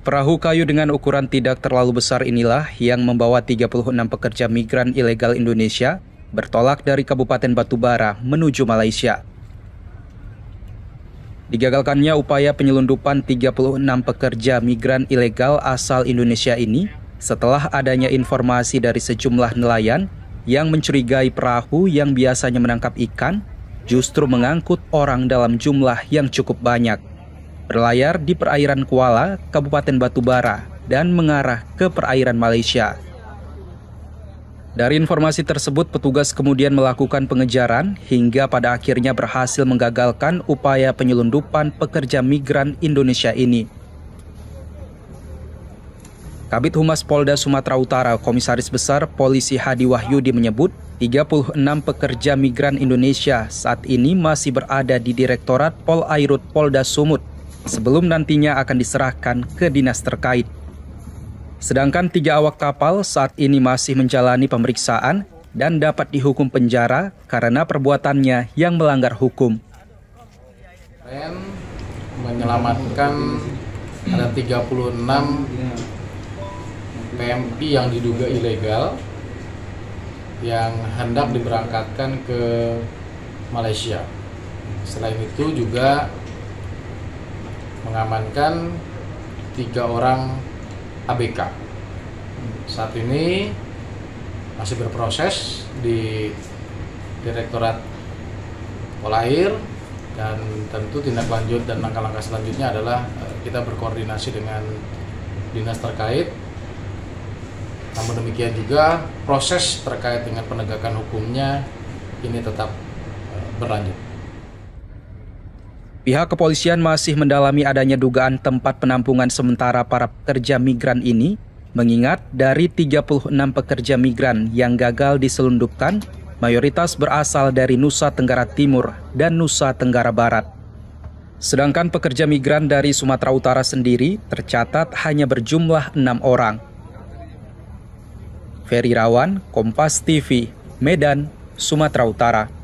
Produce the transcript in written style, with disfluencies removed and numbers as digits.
Perahu kayu dengan ukuran tidak terlalu besar inilah yang membawa 36 pekerja migran ilegal Indonesia bertolak dari Kabupaten Batubara menuju Malaysia. Digagalkannya upaya penyelundupan 36 pekerja migran ilegal asal Indonesia ini setelah adanya informasi dari sejumlah nelayan yang mencurigai perahu yang biasanya menangkap ikan justru mengangkut orang dalam jumlah yang cukup banyak. Berlayar di perairan Kuala, Kabupaten Batubara, dan mengarah ke perairan Malaysia. Dari informasi tersebut, petugas kemudian melakukan pengejaran hingga pada akhirnya berhasil menggagalkan upaya penyelundupan pekerja migran Indonesia ini. Kabid Humas Polda Sumatera Utara, Komisaris Besar Polisi Hadi Wahyudi menyebut, 36 pekerja migran Indonesia saat ini masih berada di Direktorat Polairut Polda Sumut, sebelum nantinya akan diserahkan ke dinas terkait. Sedangkan 3 awak kapal saat ini masih menjalani pemeriksaan dan dapat dihukum penjara karena perbuatannya yang melanggar hukum. Menyelamatkan ada 36 PMI yang diduga ilegal yang hendak diberangkatkan ke Malaysia. Selain itu juga mengamankan 3 orang ABK. Saat ini masih berproses di Direktorat Polair dan tentu tindak lanjut dan langkah-langkah selanjutnya adalah kita berkoordinasi dengan dinas terkait. Namun demikian juga proses terkait dengan penegakan hukumnya ini tetap berlanjut. Pihak kepolisian masih mendalami adanya dugaan tempat penampungan sementara para pekerja migran ini, mengingat dari 36 pekerja migran yang gagal diselundupkan, mayoritas berasal dari Nusa Tenggara Timur dan Nusa Tenggara Barat. Sedangkan pekerja migran dari Sumatera Utara sendiri tercatat hanya berjumlah 6 orang. Feri Rawan, Kompas TV, Medan, Sumatera Utara.